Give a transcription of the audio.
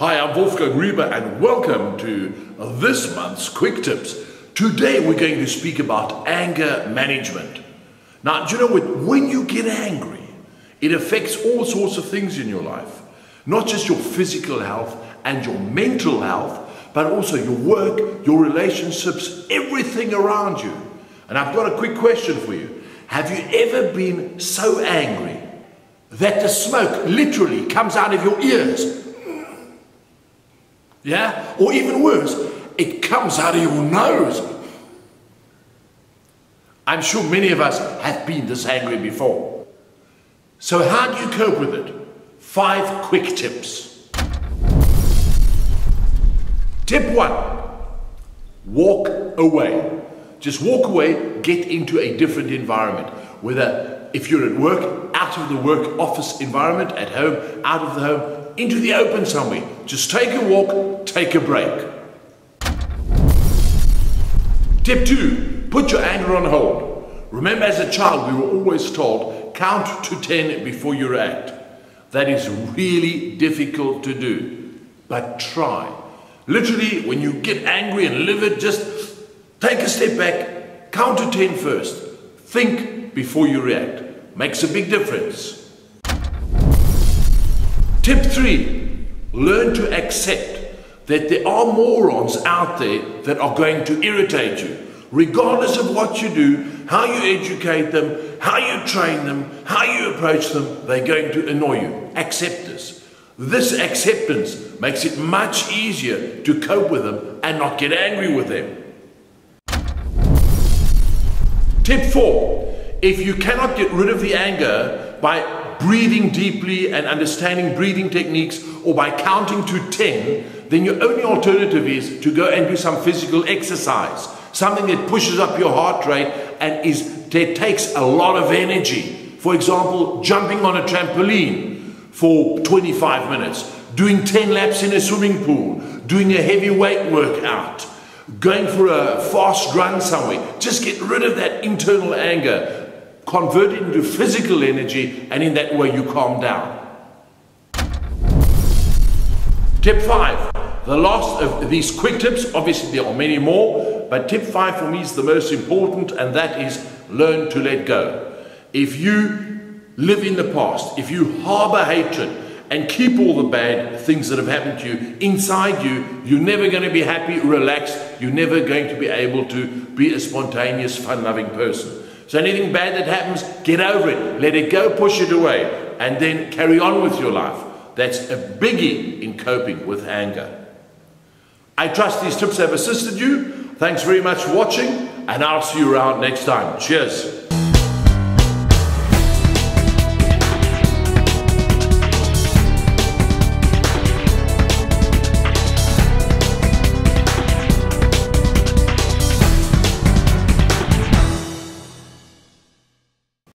Hi, I'm Wolfgang Riebe and welcome to this month's Quick Tips. Today we're going to speak about anger management. Now, do you know what? When you get angry, it affects all sorts of things in your life. Not just your physical health and your mental health, but also your work, your relationships, everything around you. And I've got a quick question for you. Have you ever been so angry that the smoke literally comes out of your ears? Yeah? Or even worse, it comes out of your nose. I'm sure many of us have been this angry before. So how do you cope with it? 5 quick tips. Tip 1. Walk away. Just walk away, get into a different environment. Whether if you're at work, out of the work office environment, at home, out of the home, into the open somewhere. Just take a walk, take a break. Tip 2, put your anger on hold. Remember, as a child, we were always told, count to 10 before you react. That is really difficult to do, but try. Literally, when you get angry and live it, just take a step back, count to 10 first. Think before you react. Makes a big difference. Tip 3, learn to accept that there are morons out there that are going to irritate you. Regardless of what you do, how you educate them, how you train them, how you approach them, they're going to annoy you. Accept this. This acceptance makes it much easier to cope with them and not get angry with them. Tip 4, if you cannot get rid of the anger by breathing deeply and understanding breathing techniques, or by counting to 10, then your only alternative is to go and do some physical exercise, something that pushes up your heart rate and that takes a lot of energy. For example, jumping on a trampoline for 25 minutes, doing 10 laps in a swimming pool, doing a heavy weight workout, going for a fast run somewhere. Just get rid of that internal anger. Convert it into physical energy, and in that way you calm down. Tip 5, the last of these quick tips, obviously there are many more, but tip 5 for me is the most important, and that is learn to let go. If you live in the past, if you harbor hatred and keep all the bad things that have happened to you inside you, you're never going to be happy, relaxed, you're never going to be able to be a spontaneous, fun-loving person. So anything bad that happens, get over it, let it go, push it away, and then carry on with your life. That's a biggie in coping with anger. I trust these tips have assisted you. Thanks very much for watching, and I'll see you around next time. Cheers.